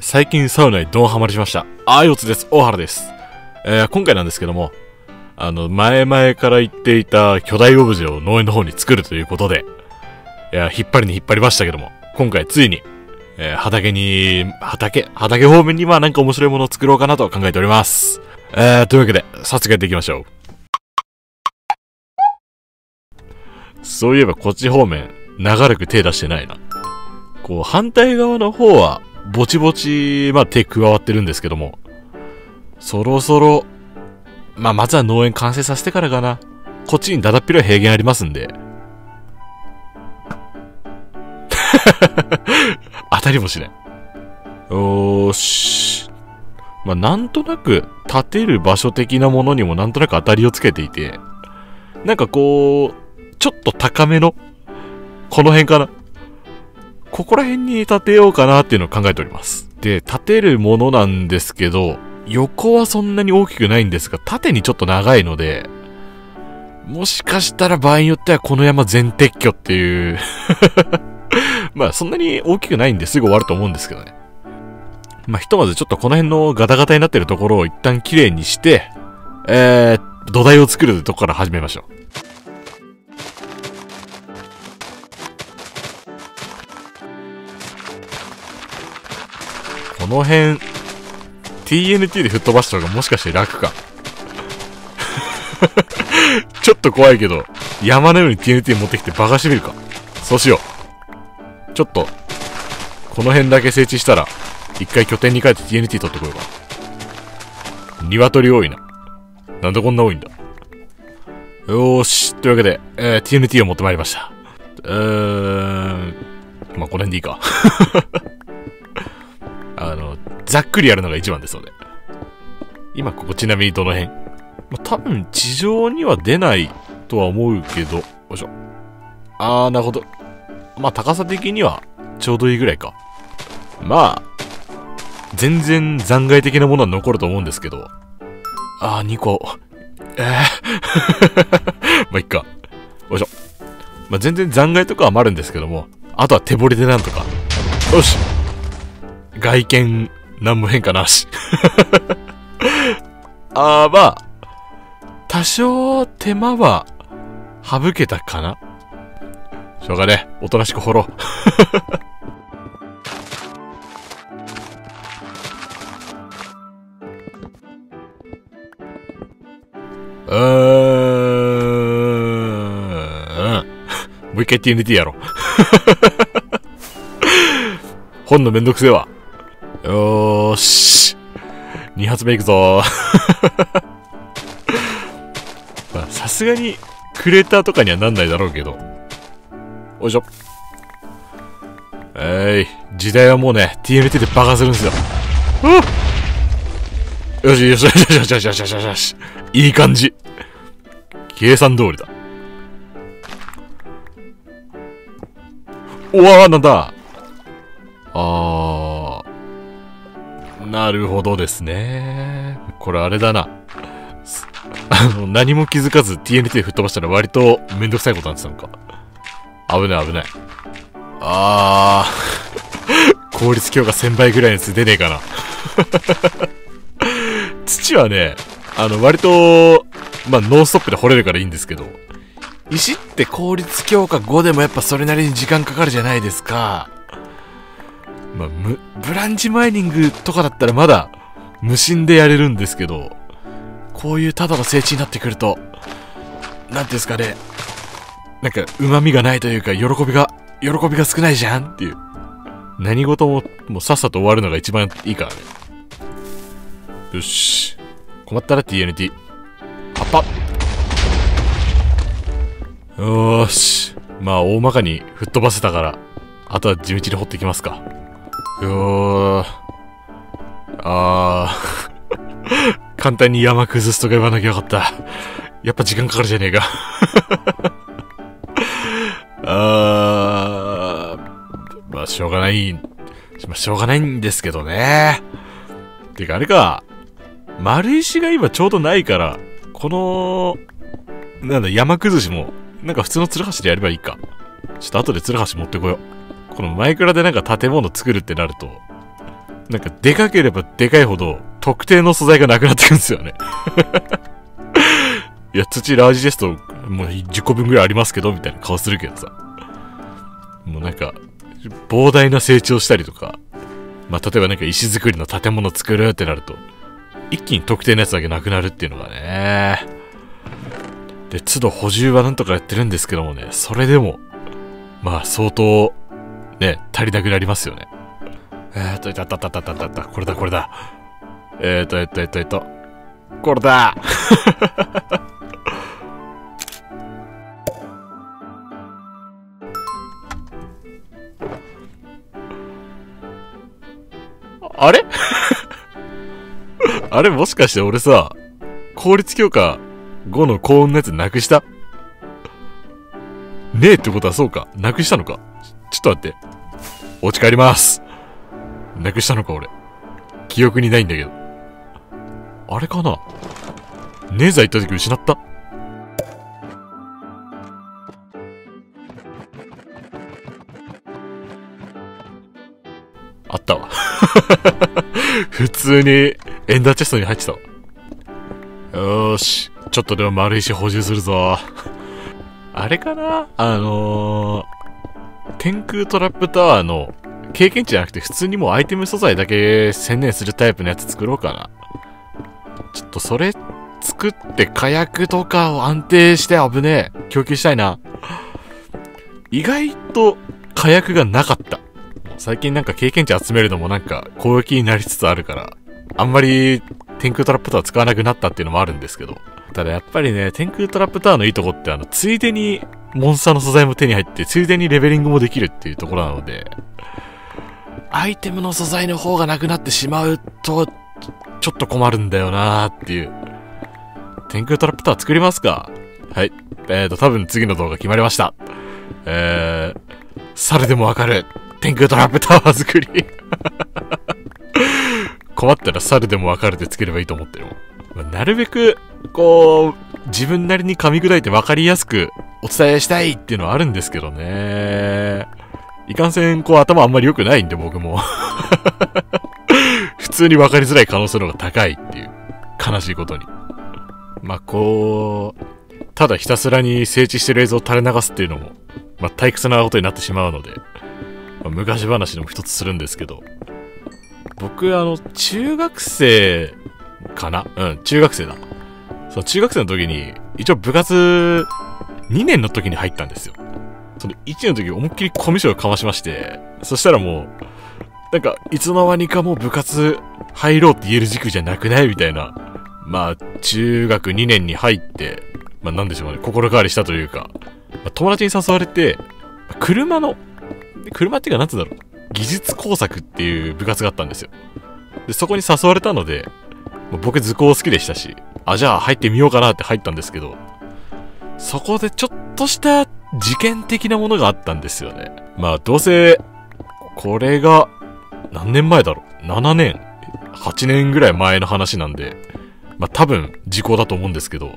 最近サウナにドンハマりしました。あーよつです。大原です。今回なんですけども、前々から言っていた巨大オブジェを農園の方に作るということで、いや、引っ張りましたけども、今回ついに、畑方面にはなんか面白いものを作ろうかなと考えております。というわけで、早速やっていきましょう。そういえばこっち方面、長らく手出してないな。こう、反対側の方は、ぼちぼち、手加わってるんですけども、そろそろ、まずは農園完成させてからかな。こっちにだだっ広い平原ありますんで。当たりもしない。よーし。なんとなく、建てる場所的なものにもなんとなく当たりをつけていて、なんかこう、ちょっと高めの、この辺かな。ここら辺に建てようかなっていうのを考えております。で、建てるものなんですけど、横はそんなに大きくないんですが、縦にちょっと長いので、もしかしたら場合によってはこの山全撤去っていう。そんなに大きくないんですぐ終わると思うんですけどね。ひとまずちょっとこの辺のガタガタになってるところを一旦綺麗にして、土台を作るとこから始めましょう。この辺、TNT で吹っ飛ばした方がもしかして楽か。ちょっと怖いけど、山のように TNT 持ってきてバカしてみるか。そうしよう。ちょっと、この辺だけ整地したら、一回拠点に帰って TNT 取ってこようか。鶏多いな。なんでこんな多いんだ。よーし。というわけで、TNT を持ってまいりました。この辺でいいか。ざっくりやるのが一番ですので。今ここちなみにどの辺？多分地上には出ないとは思うけど、よいしょ。あー、なるほど。高さ的にはちょうどいいぐらいか。全然残骸的なものは残ると思うんですけど。あー、2個。いっか。よいしょ。全然残骸とかは余るんですけども、あとは手掘りでなんとか。よし。外見、何も変化なし。多少手間は省けたかな。しょうがねえ。おとなしく掘ろう。もう一回 TNT やろう。ほんのめんどくせえわ。よーし。2発目いくぞー。さすがに、クレーターとかにはなんないだろうけど。おいしょ。時代はもうね、TNT でバカするんですよ。よしよしよしよしよしよしよしよしよし。いい感じ。計算通りだ。うわー、なんだ。なるほどですね。これあれだな。何も気づかず TNT 吹っ飛ばしたら割とめんどくさいことになってたのか。危ない危ない。効率強化1000倍ぐらいのやつ出ねえかな。土はね、割と、ノンストップで掘れるからいいんですけど、石って効率強化5でもやっぱそれなりに時間かかるじゃないですか。ブランチマイニングとかだったらまだ無心でやれるんですけど、こういうただの整地になってくると、なんていうんですかね、旨味がないというか、喜びが少ないじゃんっていう。何事も、さっさと終わるのが一番いいからね。よし。困ったら TNT。葉っぱ。よーし。大まかに吹っ飛ばせたから、あとは地道に掘っていきますか。簡単に山崩すとか言わなきゃよかった。やっぱ時間かかるじゃねえか。しょうがない。しょうがないんですけどね。てかあれか。丸石が今ちょうどないから、この、山崩しも、普通のツルハシでやればいいか。ちょっと後でツルハシ持ってこよう。このマイクラで建物作るってなると、なんかでかければでかいほど特定の素材がなくなってくるんですよね。いや、土ラージジェストもう10個分ぐらいありますけどみたいな顔するけどさ、もうなんか膨大な成長したりとか、まあ例えばなんか石造りの建物作るってなると一気に特定のやつだけなくなるっていうのがね。で、都度補充はなんとかやってるんですけどもね、それでもまあ相当ね、足りなくなりますよね。いたたたたたたた、これだこれだ。これだ。あれあれ、もしかして俺さ、効率強化5の幸運のやつなくしたねえってことはそうか。なくしたのか。ちょっと待って。お家帰ります。なくしたのか、俺。記憶にないんだけど。あれかな、ネーザー行った時失った。あったわ。普通にエンダーチェストに入ってたわ。よーし。ちょっとでも丸石補充するぞ。あれかな、天空トラップタワーの経験値じゃなくて普通にもうアイテム素材だけ専念するタイプのやつ作ろうかな。ちょっとそれ作って火薬とかを安定して危ねえ。供給したいな。意外と火薬がなかった。最近なんか経験値集めるのもなんか攻撃になりつつあるから、あんまり天空トラップタワー使わなくなったっていうのもあるんですけど。ただやっぱりね、天空トラップタワーのいいとこってついでにモンスターの素材も手に入って、ついでにレベリングもできるっていうところなので、アイテムの素材の方がなくなってしまうと、ちょっと困るんだよなーっていう。天空トラップタワー作りますか。はい。多分次の動画決まりました。猿でもわかる天空トラップタワー作り。困ったら猿でもわかるってつければいいと思ってるもん。なるべく、こう、自分なりに噛み砕いてわかりやすくお伝えしたいっていうのはあるんですけどね。いかんせん、こう頭あんまり良くないんで僕も。普通に分かりづらい可能性の方が高いっていう。悲しいことに。まあ、こう、ただひたすらに整地してる映像を垂れ流すっていうのも、まあ、退屈なことになってしまうので、まあ、昔話でも一つするんですけど、僕、中学生かな？うん、中学生だ。その中学生の時に、一応部活2年の時に入ったんですよ。その1年の時思いっきりコミュ障をかましまして、そしたらもう、なんか、いつの間にかもう部活入ろうって言える時期じゃなくないみたいな。まあ、中学2年に入って、まあなんでしょうね、心変わりしたというか、まあ、友達に誘われて、車っていうかなんつうんだろう、技術工作っていう部活があったんですよ。で、そこに誘われたので、まあ、僕図工好きでしたし、あ、じゃあ入ってみようかなって入ったんですけど、そこでちょっとした事件的なものがあったんですよね。まあ、どうせ、これが、何年前だろう ?7 年 ?8 年ぐらい前の話なんで、まあ、多分、時効だと思うんですけど、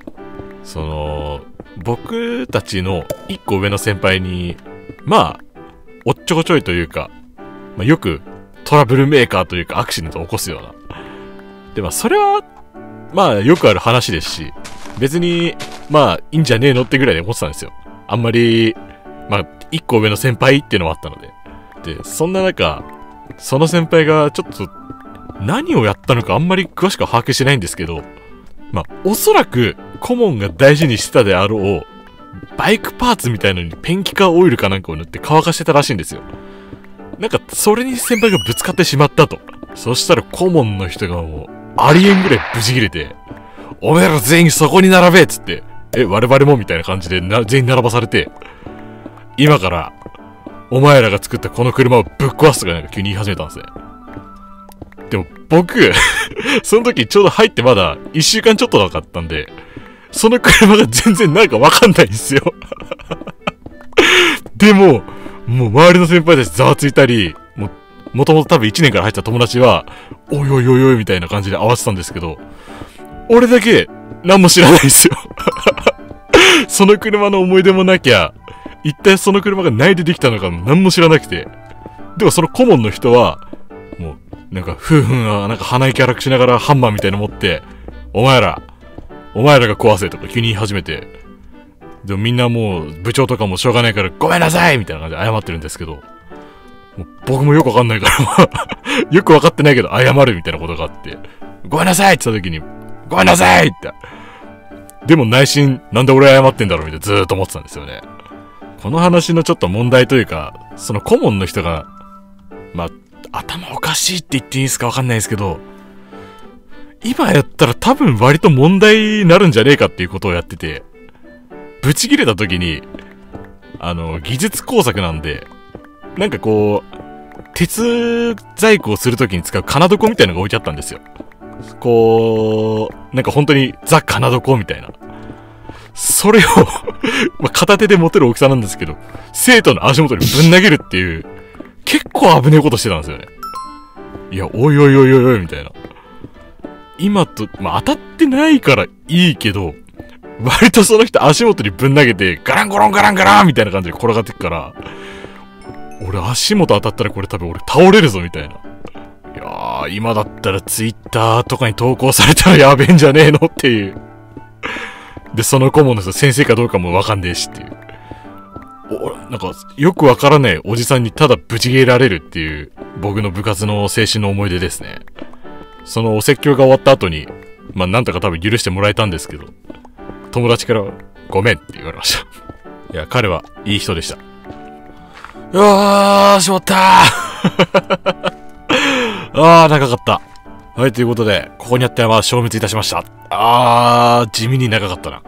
その、僕たちの一個上の先輩に、まあ、おっちょこちょいというか、まあ、よくトラブルメーカーというかアクシデントを起こすような。で、まあ、それは、まあ、よくある話ですし、別に、まあ、いいんじゃねえのってぐらいで思ってたんですよ。あんまり、まあ、一個上の先輩っていうのもあったので。で、そんな中、その先輩がちょっと何をやったのかあんまり詳しくは把握してないんですけど、まあ、おそらく顧問が大事にしてたであろうバイクパーツみたいのにペンキかオイルかなんかを塗って乾かしてたらしいんですよ。なんかそれに先輩がぶつかってしまったと。そしたら顧問の人がもうありえんぐらいブチ切れて、おめえら全員そこに並べっつって、我々もみたいな感じで全員並ばされて、今からお前らが作ったこの車をぶっ壊すとかなんか急に言い始めたんですね。でも僕、その時ちょうど入ってまだ一週間ちょっとなかったんで、その車が全然なんかわかんないんですよ。でも、もう周りの先輩たちざわついたり、もともと多分1年から入った友達は、おいおいおいおいみたいな感じで合わせたんですけど、俺だけ何も知らないんですよ。その車の思い出もなきゃ、一体その車が何でできたのかも何も知らなくて。でもその顧問の人は、もう、なんか、ふーふんは、なんか鼻息荒くしながらハンマーみたいなの持って、お前らが壊せとか急に言い始めて、でもみんなもう部長とかもしょうがないからごめんなさいみたいな感じで謝ってるんですけど、もう僕もよくわかんないから、よくわかってないけど謝るみたいなことがあって、ごめんなさいって言った時に、ごめんなさいって。でも内心、なんで俺謝ってんだろうみたいなずーっと思ってたんですよね。この話のちょっと問題というか、その顧問の人が、まあ、頭おかしいって言っていいんですかわかんないですけど、今やったら多分割と問題になるんじゃねえかっていうことをやってて、ブチ切れた時に、技術工作なんで、なんかこう、鉄細工をする時に使う金床みたいなのが置いてあったんですよ。こう、なんか本当にザ・金床みたいな。それを、片手で持てる大きさなんですけど、生徒の足元にぶん投げるっていう、結構危ねえことしてたんですよね。いや、おいおいおいおいおいみたいな。今と、当たってないからいいけど、割とその人足元にぶん投げて、ガランゴロンガランガランみたいな感じで転がってくから、俺足元当たったらこれ多分俺倒れるぞみたいな。いやー、今だったらツイッターとかに投稿されたらやべえんじゃねえのっていう。で、その顧問の人先生かどうかもわかんねえしっていう。なんか、よくわからないおじさんにただぶち切れられるっていう、僕の部活の青春の思い出ですね。そのお説教が終わった後に、なんとか多分許してもらえたんですけど、友達から、ごめんって言われました。いや、彼はいい人でした。うわー、しまったーあー、長かった。はい、ということで、ここにあった山は消滅いたしました。あー、地味に長かったな。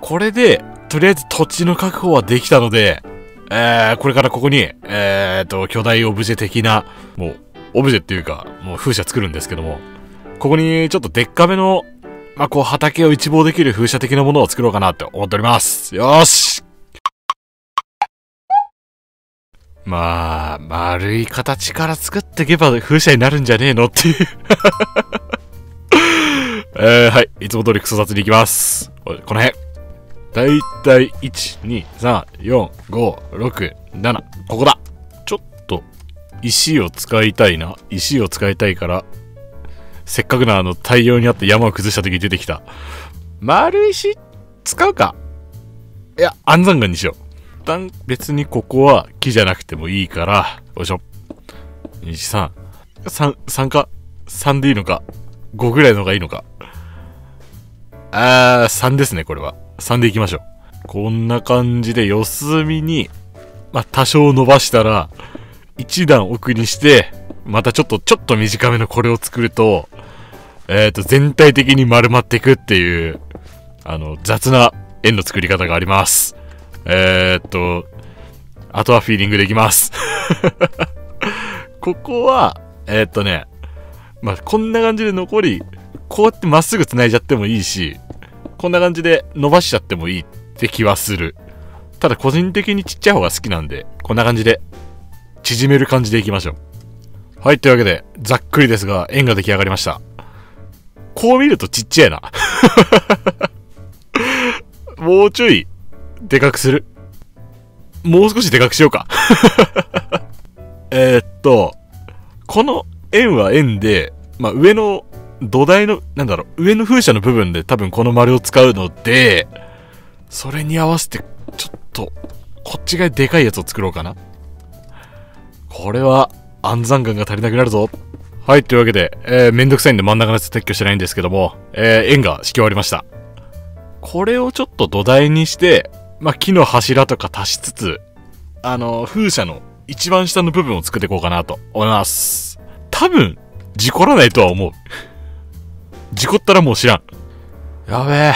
これで、とりあえず土地の確保はできたので、これからここに、巨大オブジェ的な、もう、オブジェっていうか、もう風車作るんですけども、ここにちょっとでっかめの、こう畑を一望できる風車的なものを作ろうかなって思っております。よーし！丸い形から作っていけば風車になるんじゃねえのっていう。はい、いつも通りクソ雑に行きます。この辺。だいたい、1、2、3、4、5、6、7。ここだ。ちょっと、石を使いたいな。石を使いたいから、せっかくの大量にあった山を崩した時に出てきた。丸石、使うか。いや、安山岩にしよう。一旦、別にここは木じゃなくてもいいから、よいしょ。1、3。3か。3でいいのか。5ぐらいの方がいいのか。3ですね、これは。3でいきましょう。こんな感じで四隅に、多少伸ばしたら、一段奥にして、またちょっと短めのこれを作ると、全体的に丸まっていくっていう、雑な円の作り方があります。あとはフィーリングでいきます。ここは、こんな感じで残り、こうやってまっすぐ繋いじゃってもいいし、こんな感じで伸ばしちゃってもいいって気はする。ただ個人的にちっちゃい方が好きなんで、こんな感じで縮める感じでいきましょう。はい、というわけで、ざっくりですが、円が出来上がりました。こう見るとちっちゃいな。もうちょい、でかくする。もう少しでかくしようか。この円は円で、上の、土台の、上の風車の部分で多分この丸を使うので、それに合わせて、ちょっと、こっち側でかいやつを作ろうかな。これは、安山感が足りなくなるぞ。はい、というわけで、めんどくさいんで真ん中のやつ撤去してないんですけども、円が敷き終わりました。これをちょっと土台にして、木の柱とか足しつつ、風車の一番下の部分を作っていこうかなと思います。多分、事故らないとは思う。事故ったらもう知らん。やべえ。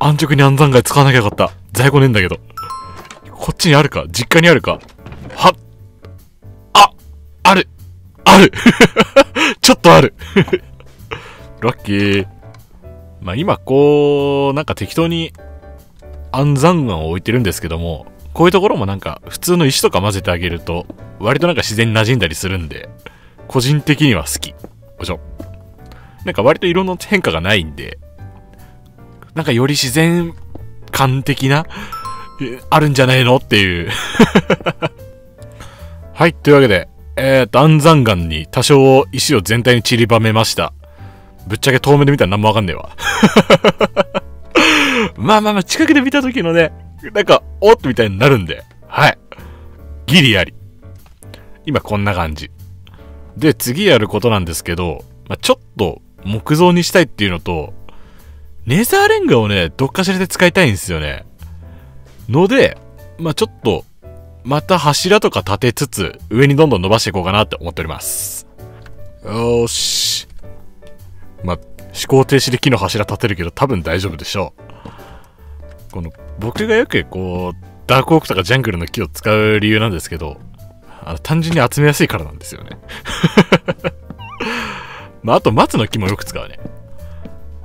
安直に安山街使わなきゃよかった。在庫ねえんだけど。こっちにあるか？実家にあるか？は、あるちょっとあるラッキー。今こう、適当に安山岩を置いてるんですけども、こういうところも普通の石とか混ぜてあげると、割と自然に馴染んだりするんで、個人的には好き。よいしょ。割と色の変化がないんで、より自然感的な、あるんじゃないのっていう。はい、というわけで、安山岩に多少石を全体に散りばめました。ぶっちゃけ遠目で見たら何もわかんねえわ。まあ、近くで見た時のね、なんか、おっとみたいになるんで。はい。ギリあり。今こんな感じ。で、次やることなんですけど、ちょっと木造にしたいっていうのと、ネザーレンガをね、どっかしらで使いたいんですよね。ので、ちょっと、また柱とか立てつつ、上にどんどん伸ばしていこうかなって思っております。よーし。思考停止で木の柱立てるけど多分大丈夫でしょう。僕がよくこう、ダークオークとかジャングルの木を使う理由なんですけど、単純に集めやすいからなんですよね。あと松の木もよく使うね。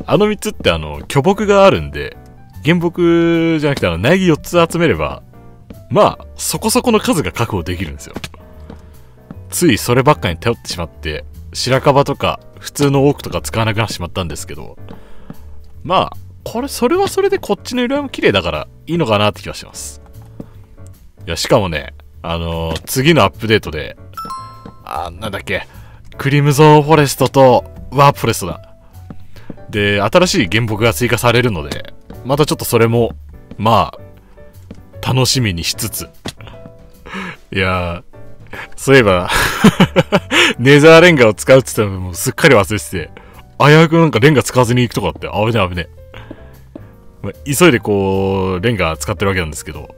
あの3つって巨木があるんで、原木じゃなくて苗木4つ集めれば、そこそこの数が確保できるんですよ。ついそればっかに頼ってしまって、白樺とか普通のオークとか使わなくなってしまったんですけど、それはそれでこっちの色合いも綺麗だからいいのかなって気はします。いや、しかもね、次のアップデートで、なんだっけ、クリムゾンフォレストとワープフォレストだ。で、新しい原木が追加されるので、またちょっとそれも、楽しみにしつつ。いやー、そういえば、ネザーレンガを使うって言ったらもうすっかり忘れてて、危うくなんかレンガ使わずに行くとかって危ねえ危ねえ。急いでレンガ使ってるわけなんですけど、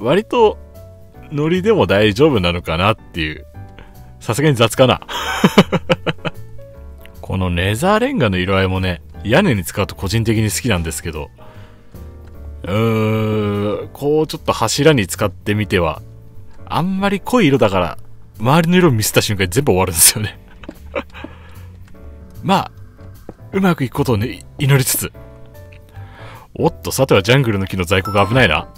割とノリでも大丈夫なのかなっていう。さすがに雑かな。このネザーレンガの色合いもね、屋根に使うと個人的に好きなんですけど、ちょっと柱に使ってみては、あんまり濃い色だから、周りの色を見せた瞬間に全部終わるんですよね。うまくいくことをね、祈りつつ。おっと、さてはジャングルの木の在庫が危ないな。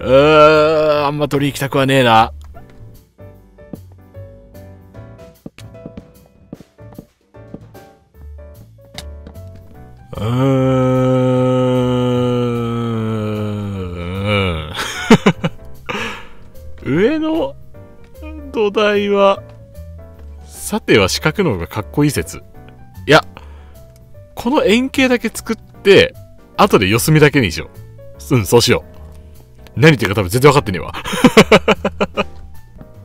あんま取り行きたくはねえな。上の土台は、さては四角の方がかっこいい説。いや、この円形だけ作って、後で四隅だけにしよう。うん、そうしよう。何言ってるか多分全然分かってねえわ。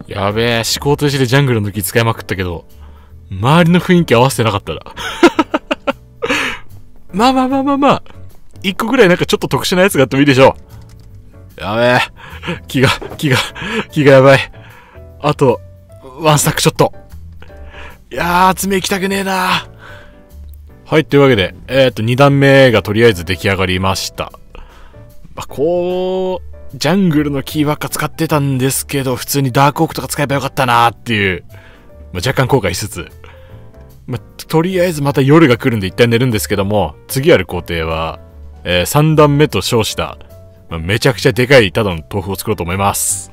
やべえ、思考停止でジャングルの木使いまくったけど、周りの雰囲気合わせてなかったな。まあ、一個ぐらいなんかちょっと特殊なやつがあってもいいでしょう。やべえ。気がやばい。あと、ワンスタックショット。いやー、爪行きたくねえな。はい、というわけで、2段目がとりあえず出来上がりました。ジャングルのキーばっか使ってたんですけど、普通にダークオークとか使えばよかったなーっていう、若干後悔しつつ、とりあえずまた夜が来るんで一旦寝るんですけども、次やる工程は、3段目と称した、めちゃくちゃでかいただの豆腐を作ろうと思います。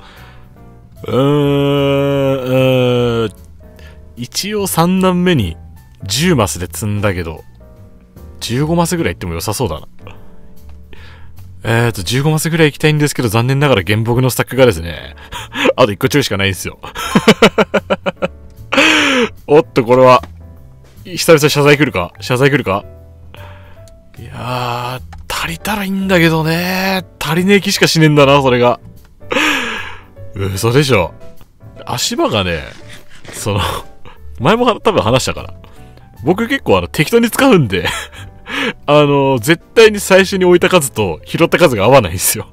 一応3段目に10マスで積んだけど、15マスぐらい行っても良さそうだな。15マスぐらい行きたいんですけど、残念ながら原木のスタックがですね、あと1個ちょいしかないんですよ。おっと、これは、久々謝罪来るかいやー、足りたらいいんだけどね。足りねえ気しかしねえんだな、それが。嘘でしょ。足場がね、前も多分話したから。僕結構適当に使うんで、絶対に最初に置いた数と拾った数が合わないんですよ。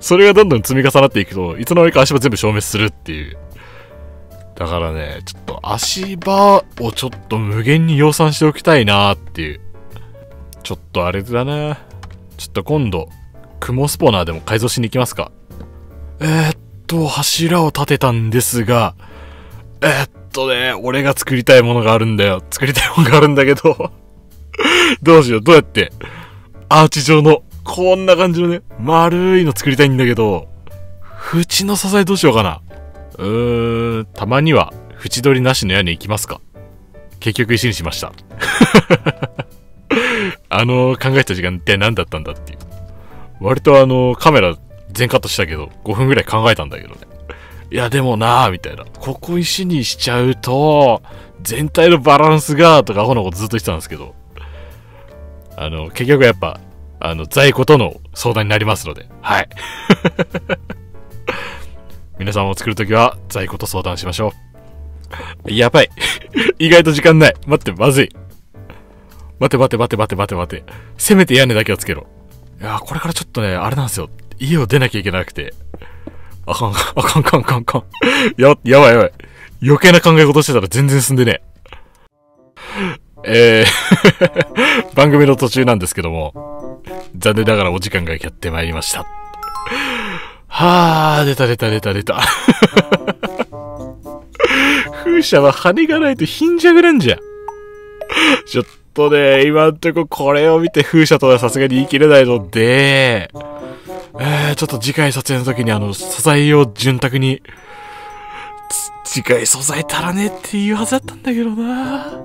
それがどんどん積み重なっていくと、いつの間にか足場全部消滅するっていう。だからね、ちょっと足場をちょっと無限に養蚕しておきたいなーっていう。ちょっとあれだな。ちょっと今度、雲スポナーでも改造しに行きますか。柱を立てたんですが、俺が作りたいものがあるんだよ。作りたいものがあるんだけど、どうしよう、どうやって、アーチ状の、こんな感じのね、丸いの作りたいんだけど、縁の支えどうしようかな。たまには、縁取りなしの屋根行きますか。結局石にしました。考えた時間一体何だったんだっていう。割とカメラ全カットしたけど、5分ぐらい考えたんだけどね。いやでもなぁ、みたいな。ここ石にしちゃうと、全体のバランスが、とか、アホなことずっと言ってたんですけど、結局やっぱ、在庫との相談になりますので、はい。皆さんも作るときは、在庫と相談しましょう。やばい。意外と時間ない。待って、まずい。待て。せめて屋根だけはつけろ。いやこれからちょっとね、あれなんですよ。家を出なきゃいけなくて。あかん。やばい。余計な考え事してたら全然進んでねえ。番組の途中なんですけども、残念ながらお時間がやってまいりました。はぁ、出た。風車は羽がないと貧弱なんじゃ。ちょっとね、今んとここれを見て風車とはさすがに言い切れないので、ちょっと次回撮影の時に素材を潤沢に、次回素材足らねえっていうはずだったんだけどな。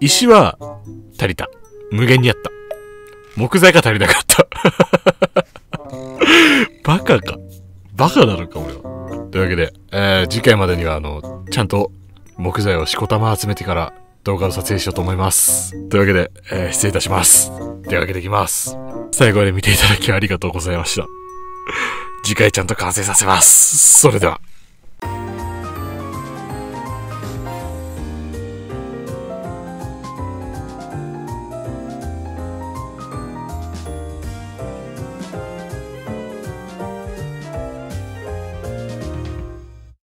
石は足りた。無限にあった。木材が足りなかった。バカか。バカなのか、俺は。というわけで、次回までにはちゃんと木材をしこたま集めてから動画を撮影しようと思います。というわけで、失礼いたします。手を挙げていきます。最後まで見ていただきありがとうございました。次回ちゃんと完成させます。それでは。